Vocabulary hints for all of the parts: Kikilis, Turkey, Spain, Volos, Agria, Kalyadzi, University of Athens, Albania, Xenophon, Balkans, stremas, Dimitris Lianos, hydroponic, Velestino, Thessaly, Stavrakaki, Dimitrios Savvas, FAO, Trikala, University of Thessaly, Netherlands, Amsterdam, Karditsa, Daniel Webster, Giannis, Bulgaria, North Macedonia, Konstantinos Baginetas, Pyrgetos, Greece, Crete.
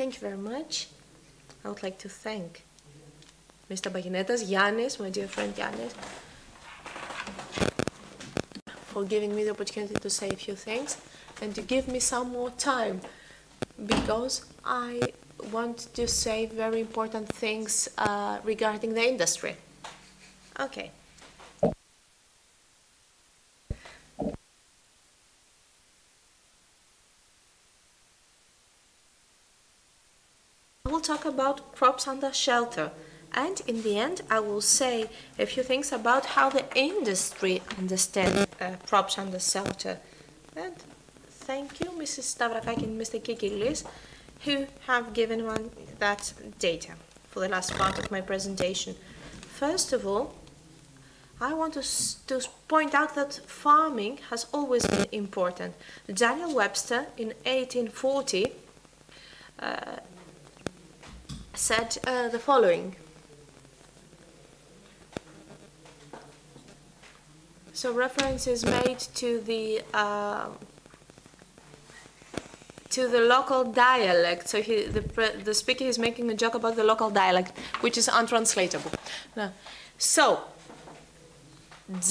Thank you very much. I would like to thank Mr. Baginetas, Giannis, my dear friend Giannis, for giving me the opportunity to say a few things and to give me some more time, because I want to say very important things regarding the industry. Okay. I will talk about crops under shelter, and in the end I will say a few things about how the industry understands crops under shelter. And thank you, Mrs. Stavrakaki and Mr. Kikilis, who have given me that data for the last part of my presentation. First of all, I want to point out that farming has always been important. Daniel Webster in 1840 said the following. So reference is made to the local dialect. So the speaker is making a joke about the local dialect, which is untranslatable. No. So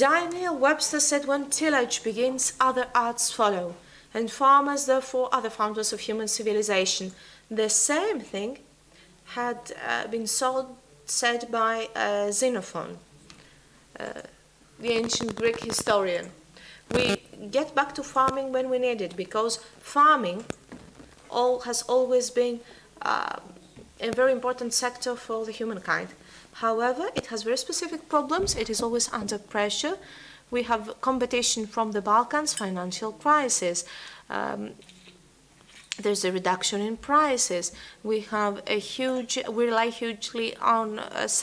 Daniel Webster said, "When tillage begins, other arts follow, and farmers, therefore, are the founders of human civilization." The same thing had been said by Xenophon, the ancient Greek historian. We get back to farming when we need it, because farming has always been a very important sector for the humankind. However, it has very specific problems. It is always under pressure. We have competition from the Balkans, financial crisis. There's a reduction in prices. We rely hugely on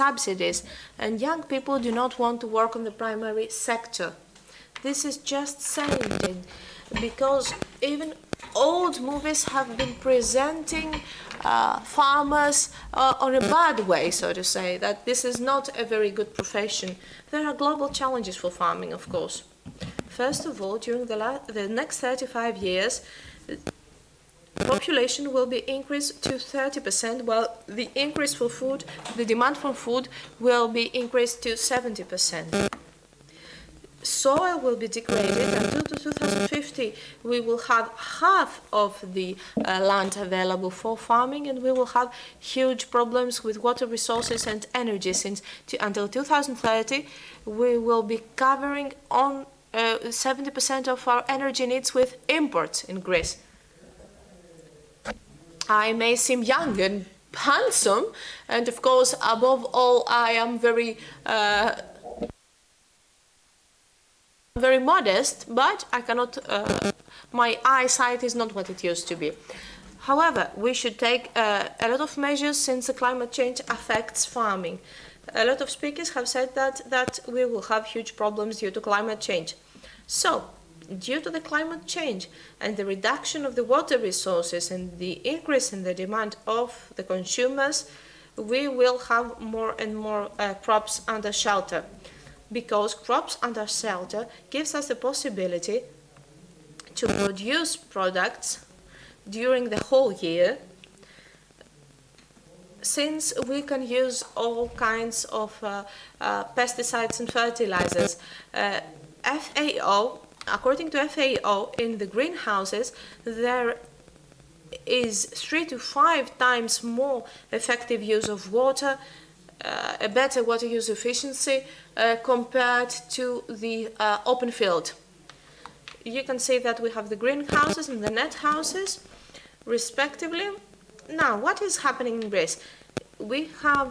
subsidies, and young people do not want to work on the primary sector. This is just saying, because even old movies have been presenting farmers on a bad way, so to say, that this is not a very good profession. There are global challenges for farming, of course. First of all, during the next 35 years, population will be increased to 30%, while the increase for food, the demand for food, will be increased to 70%. Soil will be degraded until 2050. We will have half of the land available for farming, and we will have huge problems with water resources and energy, since until 2030 we will be covering on 70% of our energy needs with imports in Greece. I may seem young and handsome, and of course, above all, I am very modest, but I cannot. My eyesight is not what it used to be. However, we should take a lot of measures, since the climate change affects farming. A lot of speakers have said that we will have huge problems due to climate change. So, due to the climate change and the reduction of the water resources and the increase in the demand of the consumers, we will have more and more crops under shelter, because crops under shelter gives us the possibility to produce products during the whole year, since we can use all kinds of pesticides and fertilizers. According to FAO, in the greenhouses, there is 3 to 5 times more effective use of water, a better water use efficiency compared to the open field. You can see that we have the greenhouses and the net houses, respectively. Now, what is happening in Greece? We have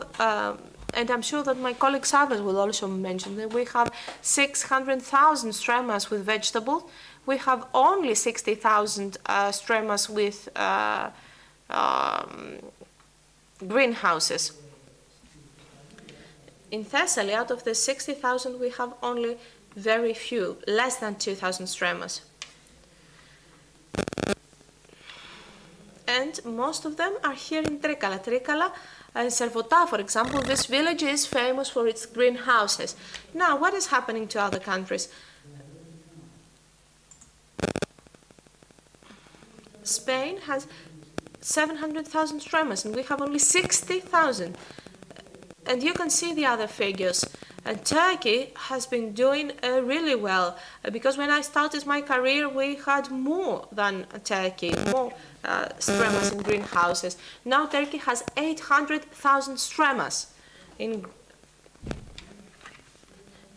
and I'm sure that my colleague Savvas will also mention that we have 600,000 stremas with vegetables. We have only 60,000 stremas with greenhouses. In Thessaly, out of the 60,000, we have only very few, less than 2,000 stremas. And most of them are here in Trikala. Trikala and Servota, for example, this village is famous for its greenhouses. Now, what is happening to other countries? Spain has 700,000 Romans, and we have only 60,000. And you can see the other figures. And Turkey has been doing really well, because when I started my career we had more than Turkey, more stremas in greenhouses. Now Turkey has 800,000 stremas.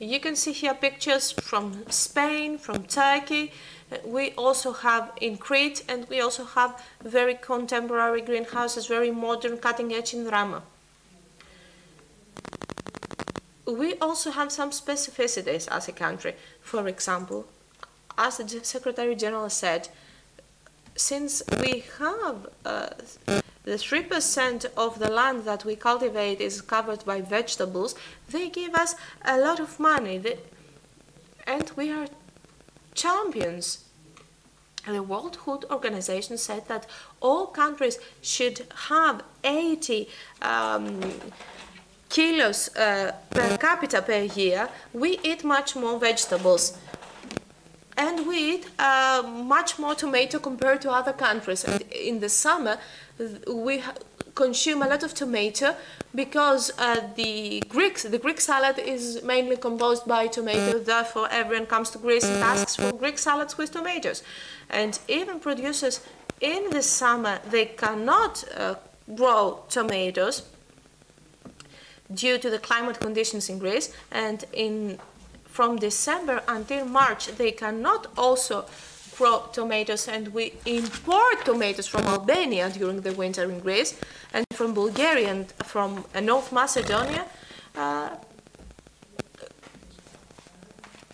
You can see here pictures from Spain, from Turkey. We also have in Crete, and we also have very contemporary greenhouses, very modern, cutting edge in Rama. We also have some specificities as a country. For example, as the Secretary General said, since we have the 3% of the land that we cultivate is covered by vegetables, they give us a lot of money, and we are champions. The World Food Organization said that all countries should have 80 kilos per capita per year. We eat much more vegetables, and we eat much more tomato compared to other countries. And in the summer we consume a lot of tomato, because the Greek salad is mainly composed by tomato. Therefore, everyone comes to Greece and asks for Greek salads with tomatoes. And even producers in the summer, they cannot grow tomatoes due to the climate conditions in Greece, and from December until March they cannot also grow tomatoes, and we import tomatoes from Albania during the winter in Greece, and from Bulgaria, and from North Macedonia.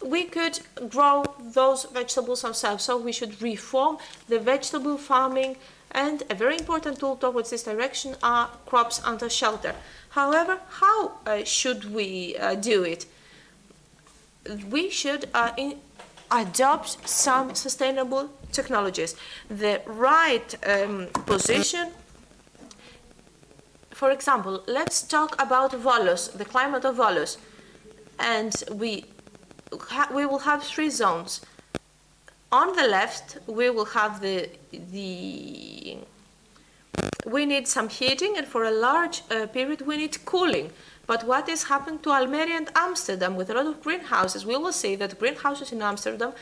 We could grow those vegetables ourselves, so we should reform the vegetable farming, and a very important tool towards this direction are crops under shelter. However, how should we do it? We should adopt some sustainable technologies. The right position, for example, let's talk about Volos, the climate of Volos. And we will have three zones. On the left, we will have we need some heating, and for a large period we need cooling. But what is happening to Almeria and Amsterdam with a lot of greenhouses? We will see that greenhouses in Amsterdam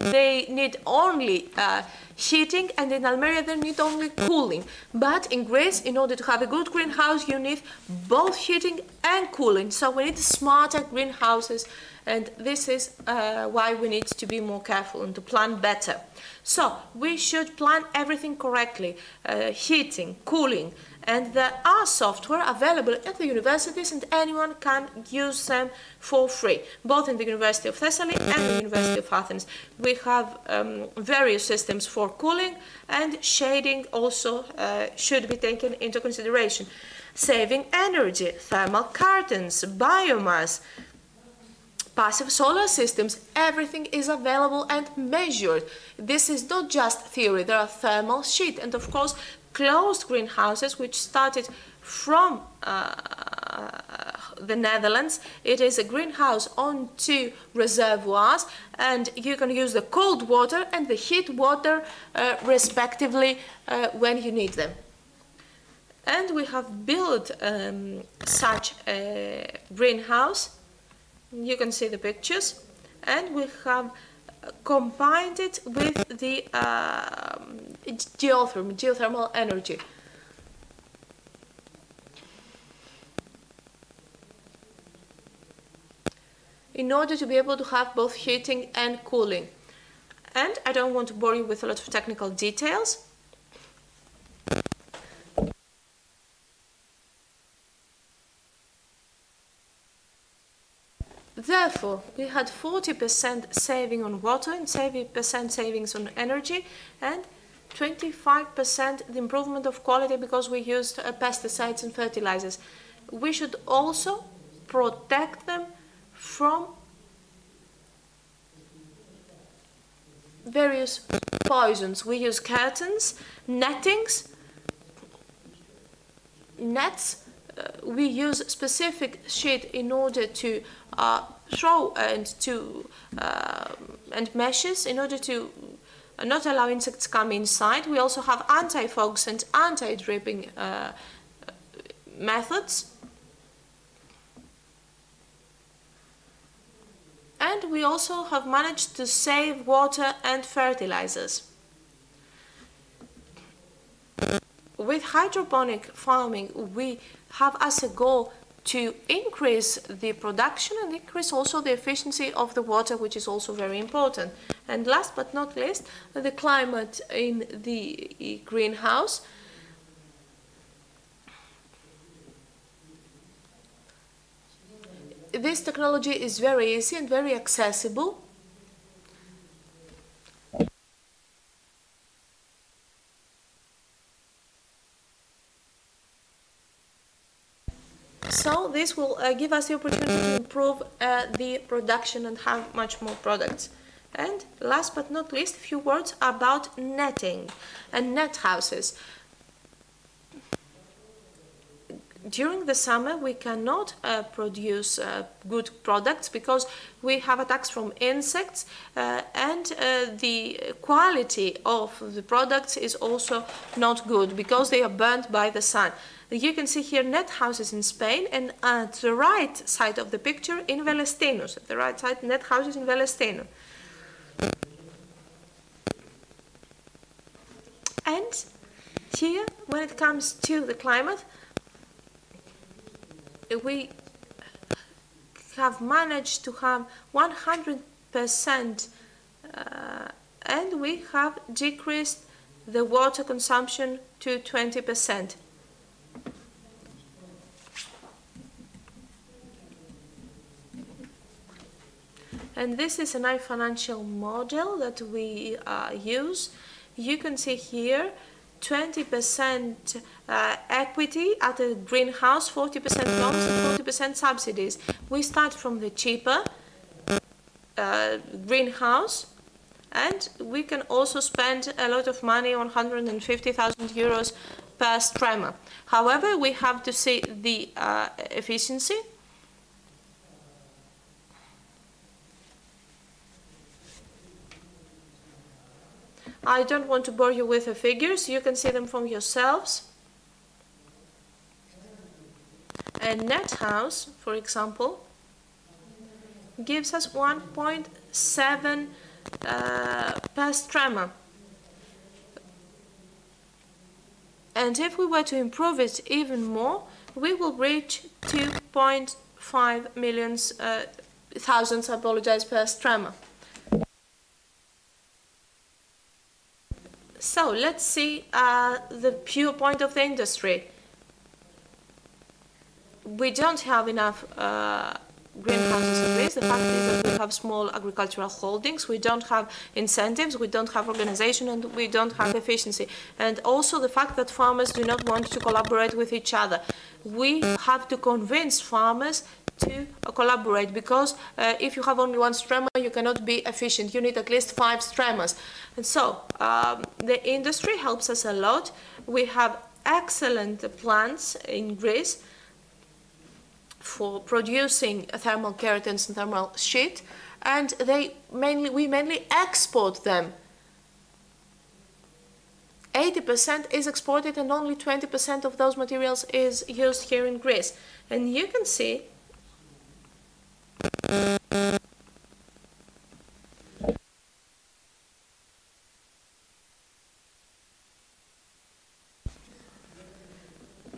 they need only heating, and in Almeria they need only cooling. But in Greece, in order to have a good greenhouse, you need both heating and cooling. So we need smarter greenhouses, and this is why we need to be more careful and to plan better. So we should plan everything correctly, heating, cooling. And there are software available at the universities, and anyone can use them for free, both in the University of Thessaly and the University of Athens. We have various systems for cooling, and shading also should be taken into consideration. Saving energy, thermal curtains, biomass, passive solar systems, everything is available and measured. This is not just theory, there are thermal sheets, and of course closed greenhouses, which started from the Netherlands. It is a greenhouse on two reservoirs, and you can use the cold water and the heat water respectively when you need them. And we have built such a greenhouse. You can see the pictures, and we have combined it with the geothermal energy. In order to be able to have both heating and cooling. And I don't want to bore you with a lot of technical details. Therefore, we had 40% saving on water and 70% savings on energy, and 25% the improvement of quality, because we used pesticides and fertilizers. We should also protect them from various poisons. We use curtains, nettings, nets. We use specific sheet in order to throw and meshes in order to not allow insects come inside. We also have anti-fogs and anti-dripping methods. And we also have managed to save water and fertilizers. With hydroponic farming, we have as a goal to increase the production and increase also the efficiency of the water, which is also very important. And last but not least, the climate in the greenhouse. This technology is very easy and very accessible. So this will give us the opportunity to improve the production and have much more products. And last but not least, a few words about netting and net houses. During the summer, we cannot produce good products because we have attacks from insects, and the quality of the products is also not good because they are burnt by the sun. You can see here net houses in Spain, and at the right side of the picture in Velestino. At the right side, net houses in Velestino. And here, when it comes to the climate, we have managed to have 100%, and we have decreased the water consumption to 20%. And this is a financial model that we use. You can see here 20% equity at a greenhouse, 40% loans and 40% subsidies. We start from the cheaper greenhouse, and we can also spend a lot of money on 150,000 euros per strema. However, we have to see the efficiency. I don't want to bore you with the figures. You can see them from yourselves. A net house, for example, gives us 1.7 per strema. And if we were to improve it even more, we will reach 2.5 million thousands, I apologize, per strema. So let's see the pure point of the industry. We don't have enough greenhouses in Greece. The fact is that we have small agricultural holdings, we don't have incentives, we don't have organization, and we don't have efficiency. And also the fact that farmers do not want to collaborate with each other. We have to convince farmers to collaborate, because if you have only one strema, you cannot be efficient. You need at least 5 stremas. And so the industry helps us a lot. We have excellent plants in Greece for producing thermal keratins and thermal sheet, and we mainly export them. 80% is exported, and only 20% of those materials is used here in Greece. And you can see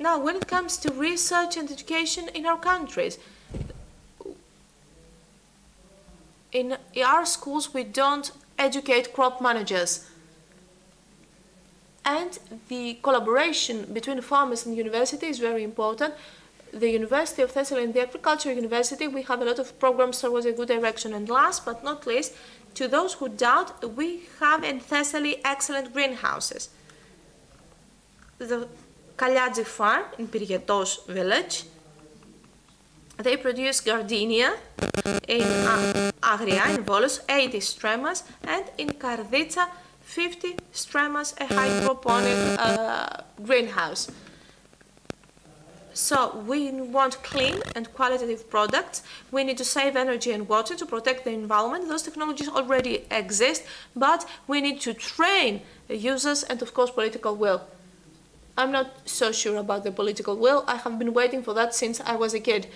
now, when it comes to research and education in our countries, in our schools we don't educate crop managers. And the collaboration between farmers and university is very important. The University of Thessaly and the Agriculture University, we have a lot of programs towards a good direction. And last but not least, to those who doubt, we have in Thessaly excellent greenhouses. The Kalyadzi farm in Pyrgetos village, they produce gardenia in Agria, in Volos, 80 stremas, and in Karditsa, 50 stremas, a hydroponic greenhouse. So we want clean and qualitative products. We need to save energy and water to protect the environment. Those technologies already exist, but we need to train users and, of course, political will. I'm not so sure about the political will. I have been waiting for that since I was a kid.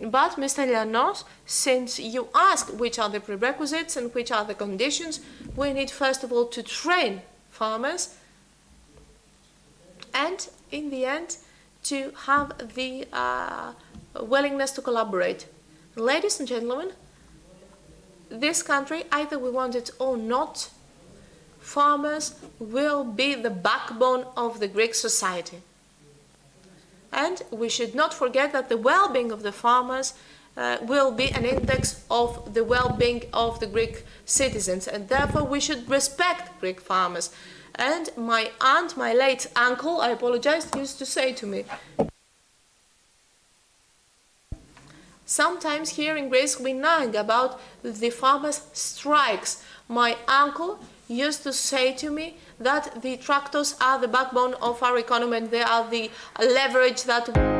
But, Mr. Lianos, since you asked which are the prerequisites and which are the conditions, we need, first of all, to train farmers and, in the end, to have the willingness to collaborate. Ladies and gentlemen, this country, either we want it or not, farmers will be the backbone of the Greek society. And we should not forget that the well-being of the farmers will be an index of the well-being of the Greek citizens, and therefore we should respect Greek farmers. And my aunt, my late uncle, I apologize, used to say to me, sometimes here in Greece we nag about the farmers' strikes. My uncle used to say to me that the tractors are the backbone of our economy and they are the leverage that...